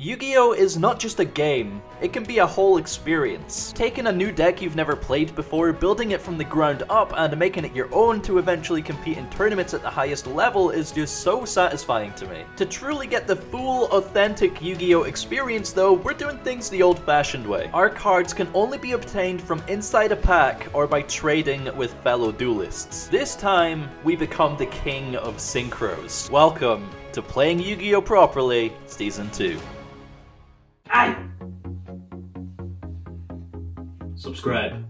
Yu-Gi-Oh! Is not just a game, it can be a whole experience. Taking a new deck you've never played before, building it from the ground up, and making it your own to eventually compete in tournaments at the highest level is just so satisfying to me. To truly get the full, authentic Yu-Gi-Oh! Experience though, we're doing things the old-fashioned way. Our cards can only be obtained from inside a pack or by trading with fellow duelists. This time, we become the king of synchros. Welcome to Playing Yu-Gi-Oh! Properly, Season 2. Aye. Subscribe.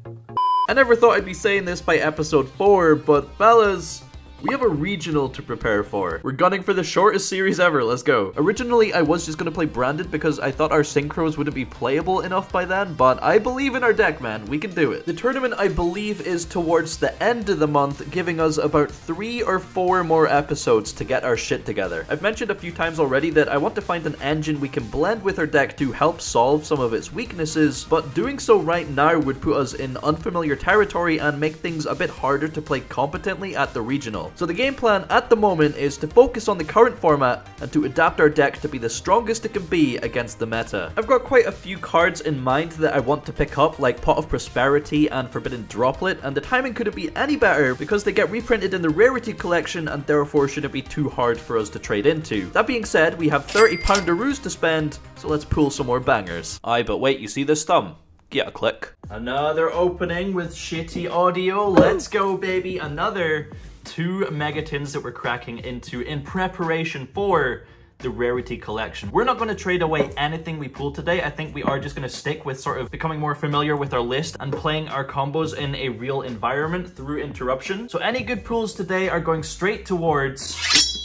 I never thought I'd be saying this by episode 4, but fellas, we have a regional to prepare for. We're gunning for the shortest series ever, let's go. Originally, I was just gonna play Branded because I thought our synchros wouldn't be playable enough by then, but I believe in our deck, man. We can do it. The tournament, I believe, is towards the end of the month, giving us about 3 or 4 more episodes to get our shit together. I've mentioned a few times already that I want to find an engine we can blend with our deck to help solve some of its weaknesses, but doing so right now would put us in unfamiliar territory and make things a bit harder to play competently at the regional. So the game plan at the moment is to focus on the current format and to adapt our deck to be the strongest it can be against the meta. I've got quite a few cards in mind that I want to pick up, like Pot of Prosperity and Forbidden Droplet, and the timing couldn't be any better because they get reprinted in the Rarity Collection and therefore shouldn't be too hard for us to trade into. That being said, we have 30 poundaroos to spend, so let's pull some more bangers. Aye, but wait, you see this thumb? Get a click. Another opening with shitty audio, let's go baby, another 2 megatins that we're cracking into in preparation for the Rarity Collection. We're not going to trade away anything we pull today. I think we are just going to stick with sort of becoming more familiar with our list and playing our combos in a real environment through interruption. So any good pulls today are going straight towards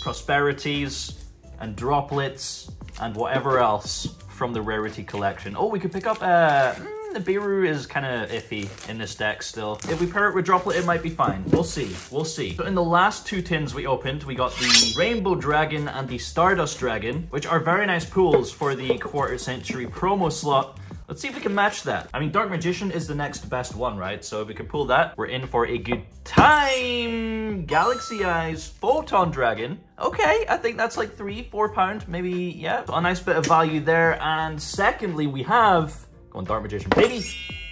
Prosperities and Droplets and whatever else from the Rarity Collection. Oh, we could pick up the Biru is kind of iffy in this deck still. If we pair it with Droplet, it might be fine. We'll see. We'll see. So in the last 2 tins we opened, we got the Rainbow Dragon and the Stardust Dragon, which are very nice pools for the quarter century promo slot. Let's see if we can match that. I mean, Dark Magician is the next best one, right? So if we can pull that, we're in for a good time. Galaxy Eyes Photon Dragon. Okay, I think that's like 3-4 pound, maybe, yeah. So a nice bit of value there. And secondly, we have on Dark Magician, baby.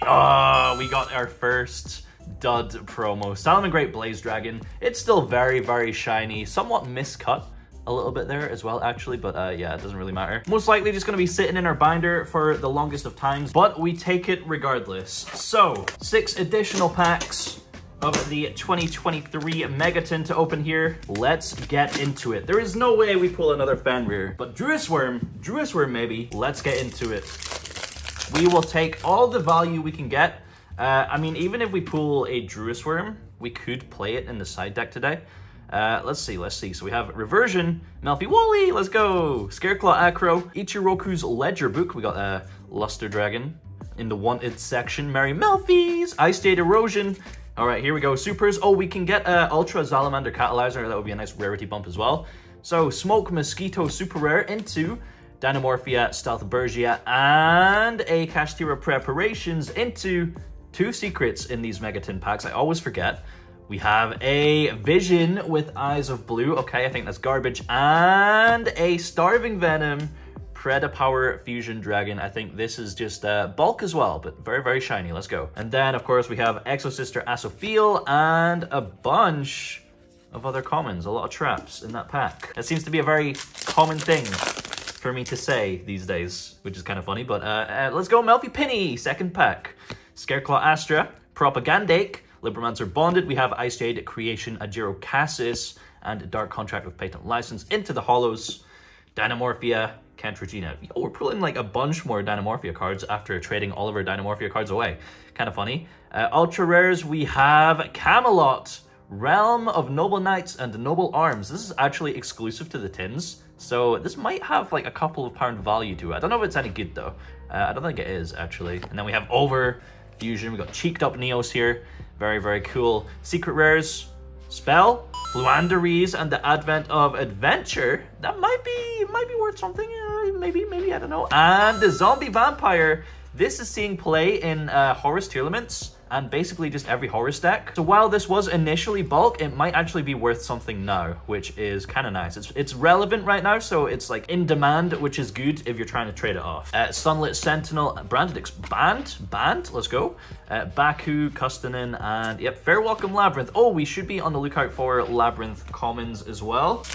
Oh, we got our first dud promo. Salamangreat Great Blaze Dragon. It's still very, very shiny. Somewhat miscut a little bit there as well, actually. But yeah, it doesn't really matter. Most likely just gonna be sitting in our binder for the longest of times, but we take it regardless. So 6 additional packs of the 2023 Megaton to open here. Let's get into it. There is no way we pull another Fenrir, but Druiswurm maybe. Let's get into it. We will take all the value we can get. I mean, even if we pull a Druiswurm, we could play it in the side deck today. Let's see. So we have Reversion, Melffy Wally, let's go! Scareclaw Acro, Ichiroku's Ledger Book. We got Luster Dragon in the Wanted section. Mary Melfies, Ice Jade Erosion. All right, here we go. Supers. Oh, we can get Ultra Salamander Catalyzer. That would be a nice rarity bump as well. So Smoke Mosquito Super Rare into Dinomorphia, Stealth Bergia, and a Kashtira preparations into 2 secrets in these Megaton packs. I always forget. We have a Vision with Eyes of Blue. Okay, I think that's garbage. And a Starving Venom Preda Power Fusion Dragon. I think this is just bulk as well, but very, very shiny. Let's go. And then, of course, we have Exosister Asophiel and a bunch of other commons. A lot of traps in that pack. That seems to be a very common thing for me to say these days, which is kind of funny, but let's go Melffy Pinny, second pack. Scareclaw Astra, Propagandic, Libromancer Bonded, we have Ice Jade, Creation, Ajiro Cassis, and Dark Contract with Patent License into the Hollows, Dinomorphia, Cantragina. Oh, we're pulling like a bunch more Dinomorphia cards after trading all of our Dinomorphia cards away. Kind of funny. Ultra Rares, we have Camelot, Realm of Noble Knights, and Noble Arms. This is actually exclusive to the tins. So this might have like a couple of pound value to it. I don't know if it's any good though. I don't think it is actually. And then we have Overfusion. We got Cheeked Up Neos here. Very, very cool. Secret Rares, Spell, Fluanderies, and the Advent of Adventure. That might be worth something. Maybe, I don't know. And the Zombie Vampire. This is seeing play in Horus tier limits and basically just every Horus deck. So while this was initially bulk, it might actually be worth something now, which is kind of nice. It's relevant right now, so it's like in demand, which is good if you're trying to trade it off. Sunlit Sentinel, Branded Banned, let's go. Baku, Kustanin, and yep, Fair Welcome Labyrinth. Oh, we should be on the lookout for Labyrinth Commons as well.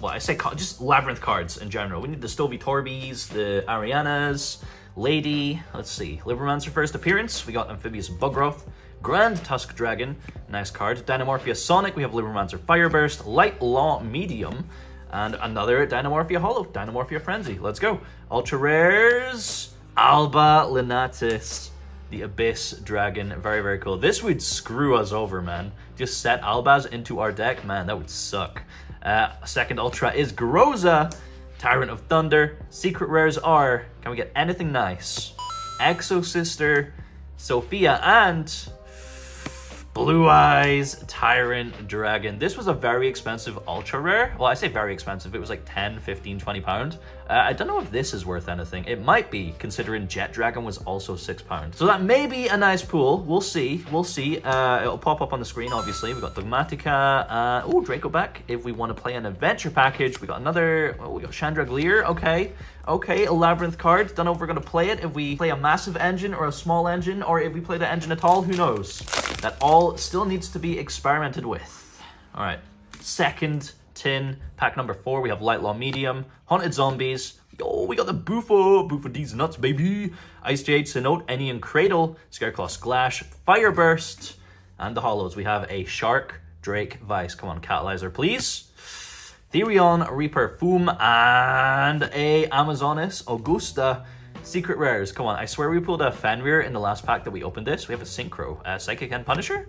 Well, I say just Labyrinth cards in general. We need the Stovey Torbies, the Arianas, Lady, let's see, Libromancer first appearance, we got Amphibious Bugroth, Grand Tusk Dragon, nice card, Dinomorphia Sonic, we have Libromancer Fireburst, Light Law Medium, and another Dinomorphia Hollow, Dinomorphia Frenzy, let's go. Ultra Rares, Alba Lunatis, the Abyss Dragon, very, very cool. This would screw us over, man. Just set Albas into our deck, man, that would suck. Second Ultra is Groza, Tyrant of Thunder. Secret rares are, can we get anything nice? Exosister, Sophia, and Blue Eyes Tyrant Dragon. This was a very expensive ultra rare. Well, I say very expensive. It was like 10, 15, 20 pound. I don't know if this is worth anything. It might be, considering Jet Dragon was also £6. So that may be a nice pool. We'll see. We'll see. It'll pop up on the screen, obviously. We've got Dogmatica. Oh, Draco back. If we want to play an adventure package, we got another. Oh, we got Chandraglier. Okay. Okay, a Labyrinth card. Don't know if we're going to play it. If we play a massive engine or a small engine, or if we play the engine at all, who knows? That all still needs to be experimented with. All right, second tin, pack number 4. We have Light Law Medium, Haunted Zombies. Yo, we got the Bufo, Bufo D's Nuts, baby. Ice Jade, Cenote, Ennian Cradle, Scareclaw Splash, Fireburst, and the Hollows. We have a Shark, Drake, Vice. Come on, Catalyzer, please. Therion, Reaper, Foom, and a Amazonas, Augusta. Secret rares, come on. I swear we pulled a Fenrir in the last pack that we opened this. We have a Synchro, Psychic and Punisher.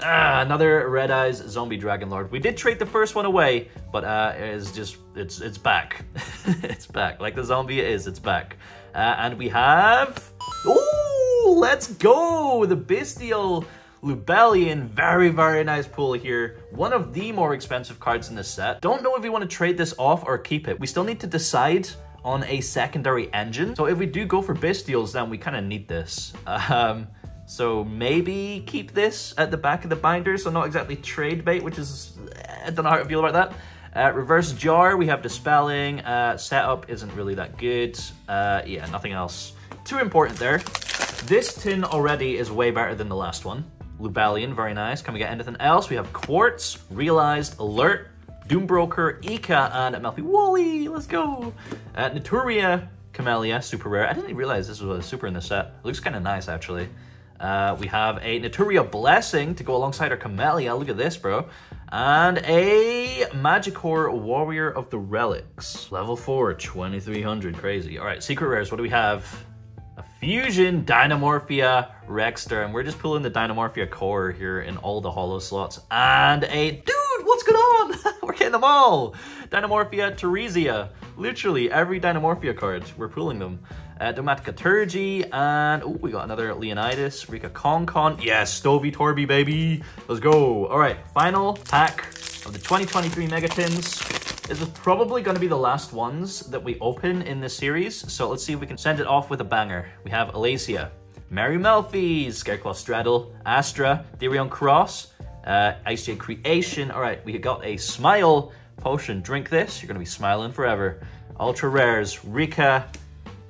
Another Red Eyes Zombie Dragon Lord. We did trade the first one away, but it's back. It's back. Like the zombie it is, it's back. And we have, oh, let's go. The Bestial Lubellian, very, very nice pool here. One of the more expensive cards in this set. Don't know if we want to trade this off or keep it. We still need to decide on a secondary engine. So if we do go for Bestials, then we kind of need this. So maybe keep this at the back of the binder, so not exactly trade bait, which is, I don't know how to feel about that. Reverse Jar, we have Dispelling. Setup isn't really that good. Yeah, nothing else too important there. This tin already is way better than the last one. Lubellian, very nice. Can we get anything else? We have Quartz, Realized, Alert, Doombroker, Ika, and Melffy. Wally, let's go! Naturia, Camellia, super rare. I didn't realize this was a super in the set. It looks kind of nice, actually. We have a Naturia Blessing to go alongside our Camellia. Look at this, bro. And a Magikor, Warrior of the Relics. Level 4, 2300, crazy. All right, secret rares, what do we have? A Fusion, Dinomorphia, Rexter, and we're just pulling the Dinomorphia core here in all the holo slots. And a dude, what's going on? We're getting them all. Dinomorphia, Teresia, literally every Dinomorphia card, we're pulling them. Dogmatica Turgy, and oh, we got another Leonidas, Rika Concon. Yes, Stovey Torby, baby. Let's go. All right, final pack of the 2023 Megatins. This is probably going to be the last ones that we open in this series, so let's see if we can send it off with a banger. We have Alacia, Mary Melfi, Scareclaw Straddle, Astra, Therion Cross, Ice Jade Creation. All right, we got a Smile Potion. Drink this, you're going to be smiling forever. Ultra Rares, Rika,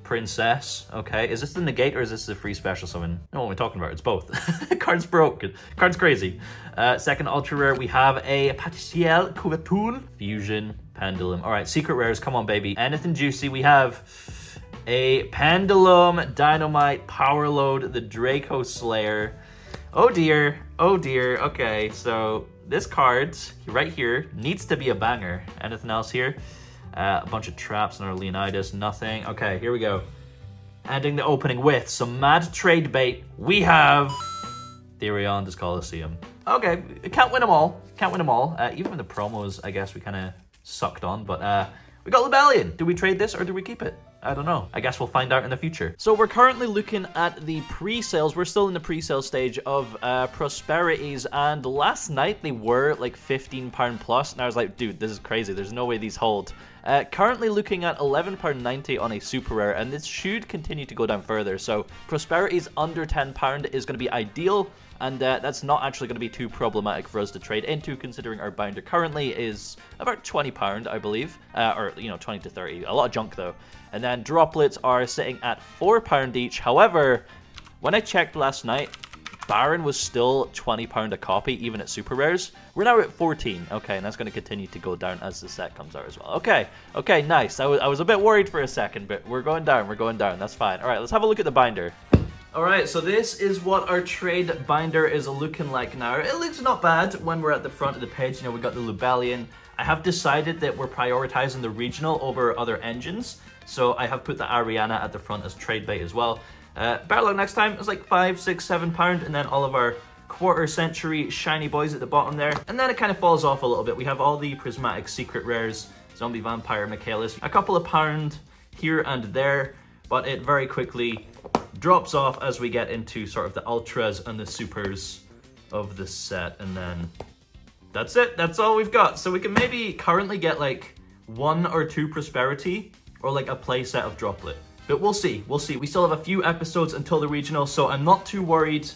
Princess. Okay, is this the negate or is this the free special summon? No, what we're talking about, it's both. Card's broken, card's crazy. Second ultra rare, we have a Patissiel Couverture, Fusion Pendulum. All right, secret rares, come on, baby. Anything juicy? We have a Pendulum, Dynamite, Power Load, the Draco Slayer. Oh dear, oh dear. Okay, so this card right here needs to be a banger. Anything else here? A bunch of traps, another Leonidas, nothing. Okay, here we go. Ending the opening with some mad trade bait. We have Therion Colosseum. Okay, can't win them all. Can't win them all. Even with the promos, I guess we kind of sucked on. But we got Lubellian. Do we trade this or do we keep it? I don't know. I guess we'll find out in the future. So we're currently looking at the pre-sales. We're still in the pre-sale stage of Prosperities, and last night they were like £15 plus, and I was like, dude, this is crazy. There's no way these hold. Currently looking at £11.90 on a super rare, and this should continue to go down further. So Prosperities under £10 is going to be ideal, and that's not actually going to be too problematic for us to trade into, considering our binder currently is about £20, I believe, or, you know, 20 to 30. A lot of junk, though. And then droplets are sitting at £4 each. However, when I checked last night, Baron was still £20 a copy, even at super rares. We're now at 14. Okay, and that's going to continue to go down as the set comes out as well. Okay, okay, nice. I was a bit worried for a second, but we're going down. We're going down. That's fine. All right, let's have a look at the binder. Alright, so this is what our trade binder is looking like now. It looks not bad when we're at the front of the page. You know, we got the Lubellian. I have decided that we're prioritizing the regional over other engines, so I have put the Ariana at the front as trade bait as well. Barlow next time is like £5, £6, £7, and then all of our quarter century shiny boys at the bottom there. And then it kind of falls off a little bit. We have all the prismatic secret rares, Zombie Vampire, Michaelis, a couple of pound here and there, but it very quickly drops off as we get into sort of the ultras and the supers of the set, and then that's it. That's all we've got. So we can maybe currently get like 1 or 2 Prosperity or like a play set of Droplet, but we'll see. We'll see. We still have a few episodes until the regional, so I'm not too worried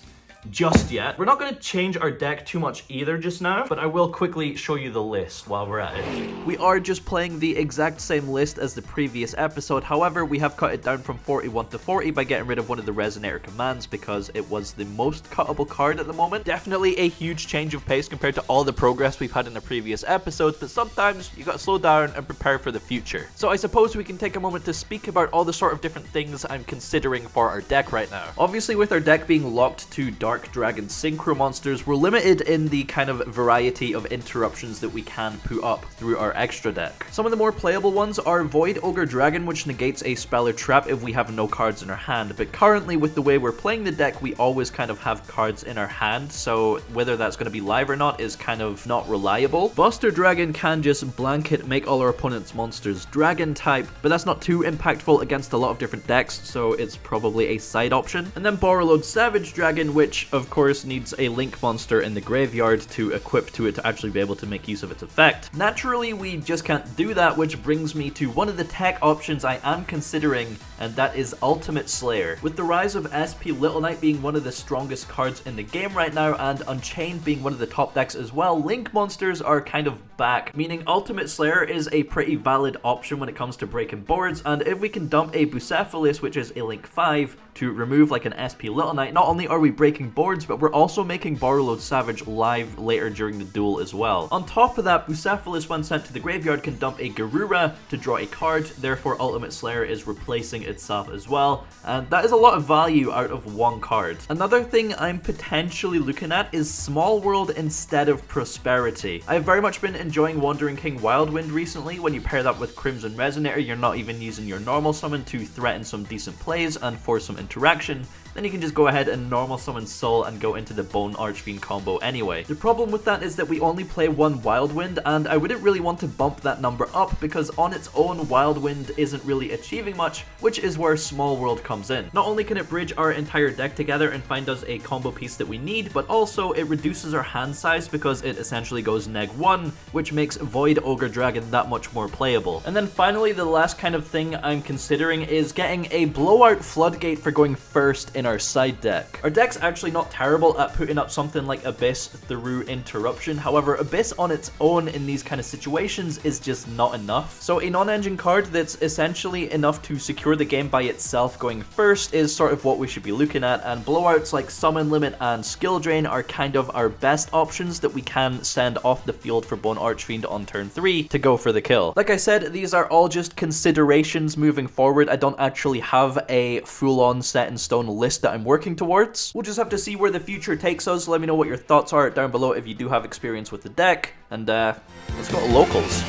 just yet. We're not going to change our deck too much either just now, but I will quickly show you the list while we're at it. We are just playing the exact same list as the previous episode. However, we have cut it down from 41 to 40 by getting rid of one of the Resonator commands because it was the most cuttable card at the moment. Definitely a huge change of pace compared to all the progress we've had in the previous episodes, but sometimes you gotta slow down and prepare for the future. So I suppose we can take a moment to speak about all the sort of different things I'm considering for our deck right now. Obviously, with our deck being locked to Dark Dragon Synchro monsters, we're limited in the kind of variety of interruptions that we can put up through our extra deck. Some of the more playable ones are Void Ogre Dragon, which negates a spell or trap if we have no cards in our hand, but currently with the way we're playing the deck, we always kind of have cards in our hand, so whether that's going to be live or not is kind of not reliable. Buster Dragon can just blanket make all our opponent's monsters dragon type, but that's not too impactful against a lot of different decks, so it's probably a side option. And then Borrowload Savage Dragon, which of course needs a link monster in the graveyard to equip to it to actually be able to make use of its effect. Naturally, we just can't do that, which brings me to one of the tech options I am considering, and that is Ultimate Slayer. With the rise of SP Little Knight being one of the strongest cards in the game right now, and Unchained being one of the top decks as well, link monsters are kind of back, meaning Ultimate Slayer is a pretty valid option when it comes to breaking boards, and if we can dump a Bucephalus, which is a link 5, to remove like an SP Little Knight, not only are we breaking boards, but we're also making Borrowload Savage live later during the duel as well. On top of that, Bucephalus, when sent to the graveyard, can dump a Garura to draw a card, therefore Ultimate Slayer is replacing itself as well, and that is a lot of value out of one card. Another thing I'm potentially looking at is Small World instead of Prosperity. I've very much been enjoying Wandering King Wildwind recently. When you pair that with Crimson Resonator, you're not even using your normal summon to threaten some decent plays and force some interaction. Then you can just go ahead and normal summon Soul and go into the Bone Archfiend combo anyway. The problem with that is that we only play one Wildwind, and I wouldn't really want to bump that number up because on its own, Wildwind isn't really achieving much, which is where Small World comes in. Not only can it bridge our entire deck together and find us a combo piece that we need, but also it reduces our hand size because it essentially goes -1, which makes Void Ogre Dragon that much more playable. And then finally, the last kind of thing I'm considering is getting a Blowout Floodgate for going first in our side deck. Our deck's actually not terrible at putting up something like Abyss through Interruption, however Abyss on its own in these kind of situations is just not enough. So a non-engine card that's essentially enough to secure the game by itself going first is sort of what we should be looking at, and blowouts like Summon Limit and Skill Drain are kind of our best options that we can send off the field for Bone Archfiend on turn 3 to go for the kill. Like I said, these are all just considerations moving forward. I don't actually have a full-on set-in-stone list that I'm working towards. We'll just have to see where the future takes us. Let me know what your thoughts are down below if you do have experience with the deck, and let's go to locals.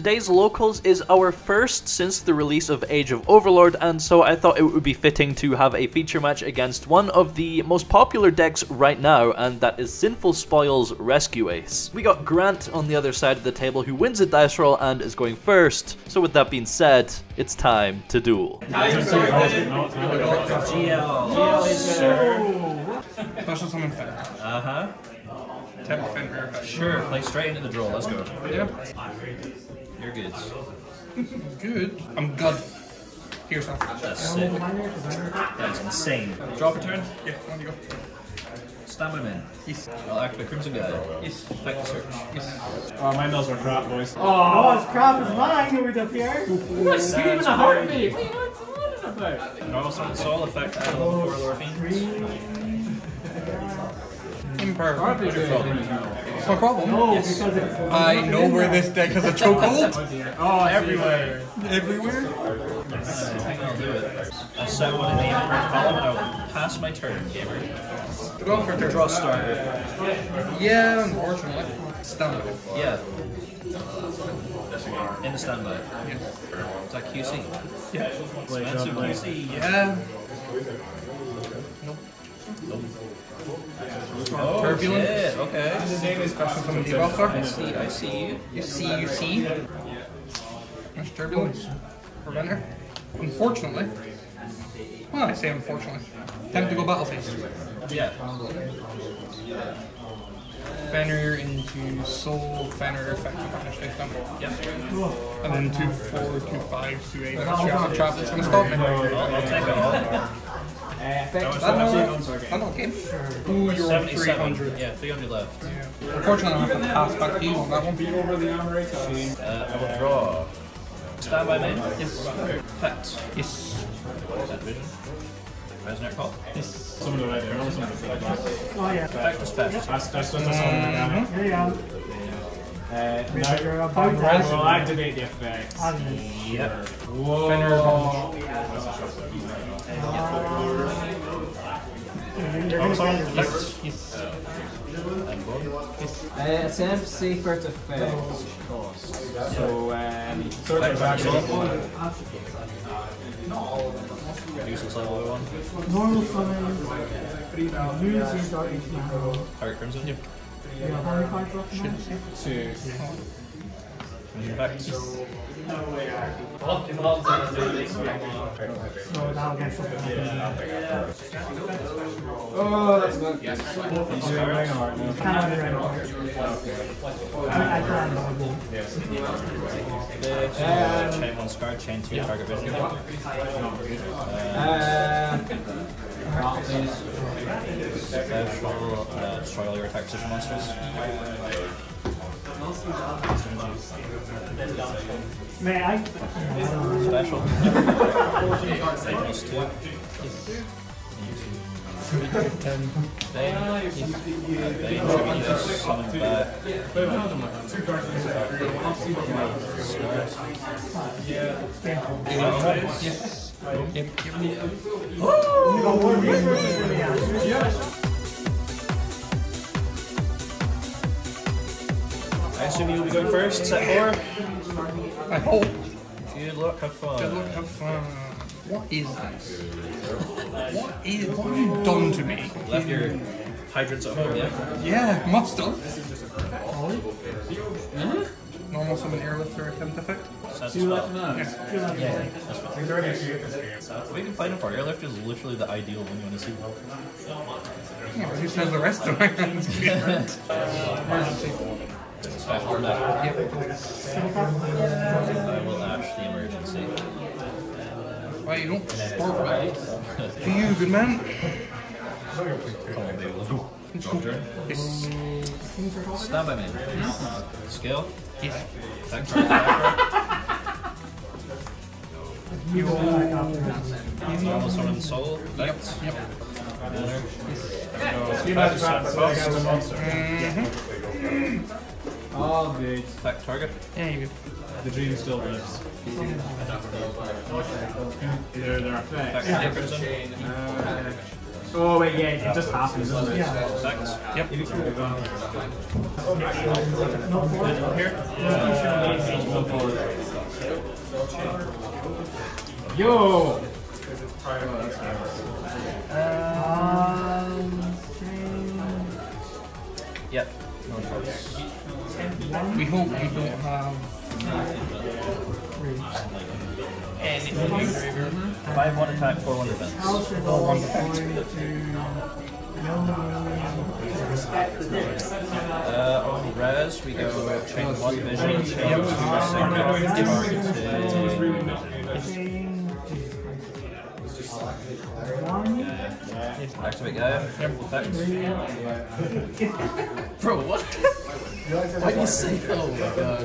Today's Locals is our first since the release of Age of Overlord, and so I thought it would be fitting to have a feature match against one of the most popular decks right now, and that is Sinful Spoil's Rescue Ace. We got Grant on the other side of the table, who wins a dice roll and is going first, so with that being said, it's time to duel. Special summon Fenrir. Uh-huh. Tap Fenrir. Sure, play straight into the draw, let's go. Yeah. You're good. Good? I'm good. Here's that. That's sick. That's insane. Drop a turn? Yeah, on you go. Stamina in. Yes. I'll activate Crimson Guide. Yes. Thank you, sir. Yes. Oh, my nose are crap, boys. Oh, it's crap as mine over the pier. What's giving a heartbeat? What are you talking about? Normal Summon Soul effect. I love the Warlord Fiend. What's my problem? No, yes. Because I know where this deck has a chokehold. Oh, everywhere. Everywhere? Yes. I think I'll do it. I set one in the Emperor's column and I will pass my turn, gamer. Go for turn. Draw starter. Yeah, unfortunately. Standby. Yeah. In the standby. Yeah. Is that QC? Yeah. Expensive QC, yeah. Nope. Nope. Oh, turbulence. Shit, okay. His name is Special Summon Debuster. I see you. You see, you see. That's turbulence. Preventer. Unfortunately. Well, I say unfortunately. Time to go battle phase. Yeah. Fenrir into Soul, Fenrir effect to punish this number. Yep. And then 2/4, 2/5, 2/8. That's the trap that's going to stop me. I'll take it all. I'm okay. Ooh, you're on 300. Yeah, 300 left. Yeah. Unfortunately, I'm going to pass back to you on that one. I will draw. Stand by me. Yes. Pet. Yes. Vision. Resonator Pop. Yes. Someone right there. Oh, yeah. Effect special. That's just there you go. Now we'll activate the effect. Yep. Whoa. It's an safer to fix cost. So, search for action. Reduces level 1. Normal summon. Losing Dark Magician. Target Crimson? Yep. Should. Back. Oh, that's good. Yes. Chain one scar, chain two target vision. Destroy all your attack position monsters. May I? Special. I assume you'll be going first, set 4. I hope. Good luck, have fun. Good luck, have fun. What is this? What have you done to me? Left your hydrants at home, yeah? Yeah, must have. Normal summon airlift or attempt effect. Yeah. We can fight him for airlift is literally the ideal when you want to see one. Yeah, but who says the rest of my hands? Special left. Yep. I will lash the emergency. Why you don't sport right? To you, good man. Stab by me. Skill. Yeah. You almost on the soul. Effect. Yep. Oh, the attack target. Yeah, you go. The dream still lives. They're effects. Oh wait, yeah, it just happens, doesn't it? Yeah. Yep. Here. Yo! Yep. We hope we don't have range. And if you 5-1 attack, 4-1 defense. 4-1 defense. On res, we go chain 1 vision, chain 2 second. Activate guy. Careful effects. Bro, what? Why do you say? Oh my god.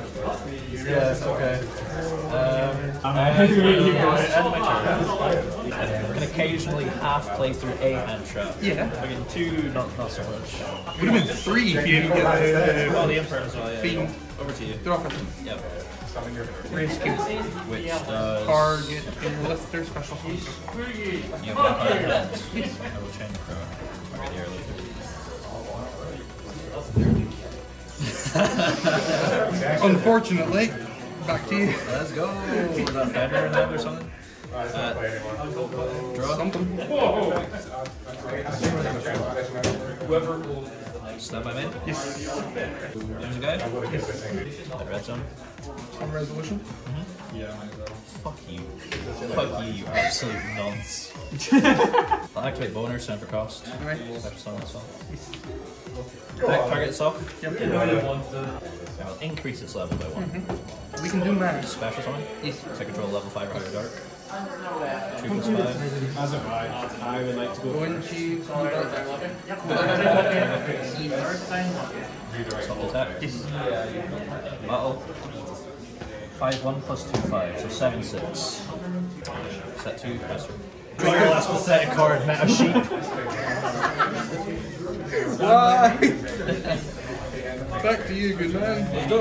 Yeah, okay. I can occasionally half play through a hand trap. Yeah. I mean, two, not so much. Would have been three if you didn't get it. Well, the Emperor as well, yeah. Fiend. Over to you. Throw off him. Yep. Rescue, which does... target enlist their special features. You have that higher hand. I will chain the crow. I'll get the air later. Unfortunately. Back to you. Let's go. Is that better than or something? Draw something. Whoever will... Stab my man? Yes. There's a guy? Yes. I read some. On resolution? Mm-hmm. Yeah, might as well. Fuck you. Fuck you, you absolute nonce. I'll activate boner, send for cost. Alright. Target itself? Yep. I'll increase its level by 1. Mm-hmm. We can do magic. Special summon? Yes. So I control level 5 or higher dark. 2 plus 5. As of right, I would like to go. Double attack. Battle. 5/1 + 2/5, so 7/6. Set 2, press. Draw your last pathetic card, meta sheep. Why? Back to you, good man. Let's go.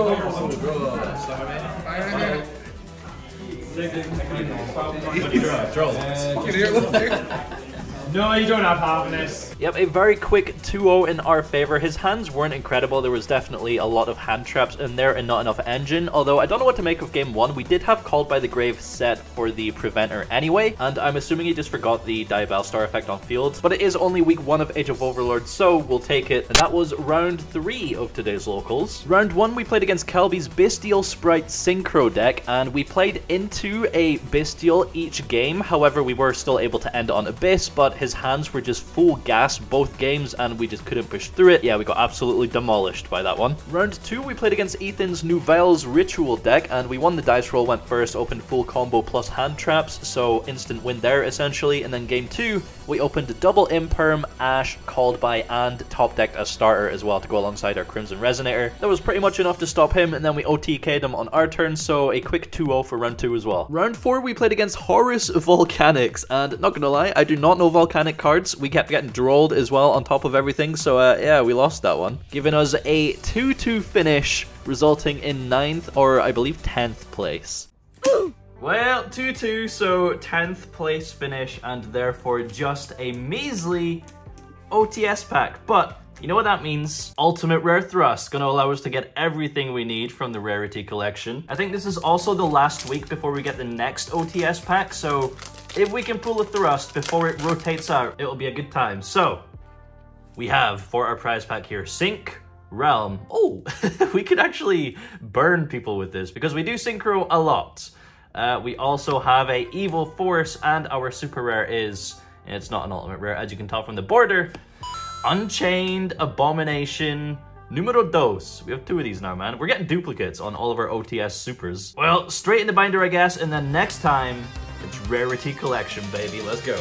No, you don't have hardness. Yep, a very quick 2-0 in our favor. His hands weren't incredible. There was definitely a lot of hand traps in there and not enough engine. Although I don't know what to make of game 1. We did have Called by the Grave set for the preventer anyway, and I'm assuming he just forgot the Diabell Star effect on fields. But it is only week 1 of Age of Overlord, so we'll take it. And that was round 3 of today's locals. Round 1 we played against Kelby's Bestial Sprite Synchro deck, and we played into a Bestial each game. However, we were still able to end on Abyss, but his hands were just full gas both games and we just couldn't push through it. Yeah, we got absolutely demolished by that one. Round 2 we played against Ethan's Nouvelle's Ritual deck and we won. The dice roll went first, opened full combo plus hand traps, so instant win there essentially. And then game 2 we opened double Imperm, Ash, Called By, and top decked a starter as well to go alongside our Crimson Resonator. That was pretty much enough to stop him, and then we OTK'd him on our turn, so a quick 2-0 for round 2 as well. Round 4 we played against Horus Volcanics, and not gonna lie, I do not know Volcanic cards. We kept getting drolled as well on top of everything, so yeah, we lost that one, giving us a 2-2 finish, resulting in 9th, or I believe 10th place. Well, 2-2, so 10th place finish, and therefore just a measly OTS pack, but you know what that means? Ultimate Rare Thrust, gonna allow us to get everything we need from the Rarity Collection. I think this is also the last week before we get the next OTS pack, so if we can pull a thrust before it rotates out, it'll be a good time. So, we have for our prize pack here, Sync Realm. Oh, we could actually burn people with this because we do synchro a lot. We also have a Evil Force, and our super rare is, and it's not an ultimate rare, as you can tell from the border, Unchained Abomination Numero Dos. We have 2 of these now, man. We're getting duplicates on all of our OTS supers. Well, straight in the binder, I guess, and then next time, it's Rarity Collection, baby. Let's go.